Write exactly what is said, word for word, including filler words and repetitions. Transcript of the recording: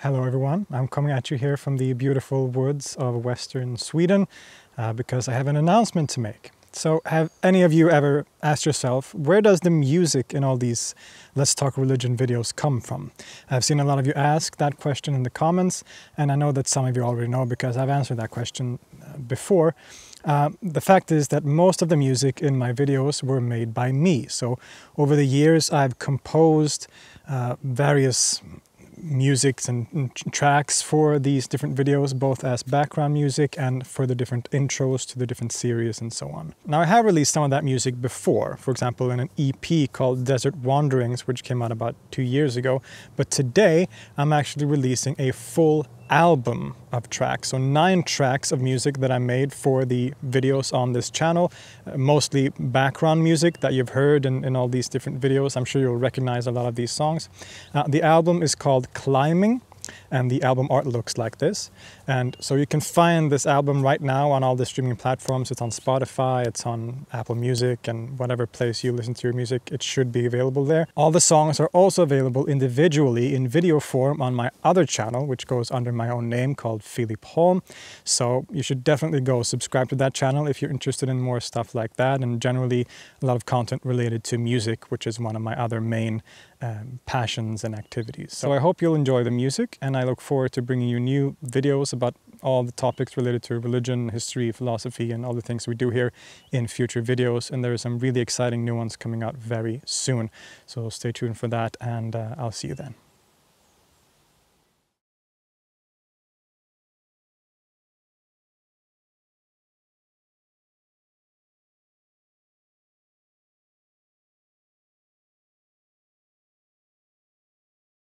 Hello everyone, I'm coming at you here from the beautiful woods of Western Sweden uh, because I have an announcement to make. So have any of you ever asked yourself, where does the music in all these Let's Talk Religion videos come from? I've seen a lot of you ask that question in the comments, and I know that some of you already know because I've answered that question before. Uh, the fact is that most of the music in my videos were made by me. So over the years I've composed uh, various musics and tracks for these different videos, both as background music and for the different intros to the different series and so on. Now, I have released some of that music before, for example in an E P called Desert Wanderings, which came out about two years ago, but today I'm actually releasing a full album of tracks, so nine tracks of music that I made for the videos on this channel, mostly background music that you've heard in, in all these different videos. I'm sure you'll recognize a lot of these songs. Uh, the album is called Climbing, and the album art looks like this. And so you can find this album right now on all the streaming platforms. It's on Spotify, it's on Apple Music, and whatever place you listen to your music, it should be available there. All the songs are also available individually in video form on my other channel, which goes under my own name called Philip Holm. So you should definitely go subscribe to that channel if you're interested in more stuff like that, and generally a lot of content related to music, which is one of my other main Um, passions and activities. So I hope you'll enjoy the music, and I look forward to bringing you new videos about all the topics related to religion, history, philosophy, and all the things we do here in future videos. And there are some really exciting new ones coming out very soon. So stay tuned for that, and uh, I'll see you then.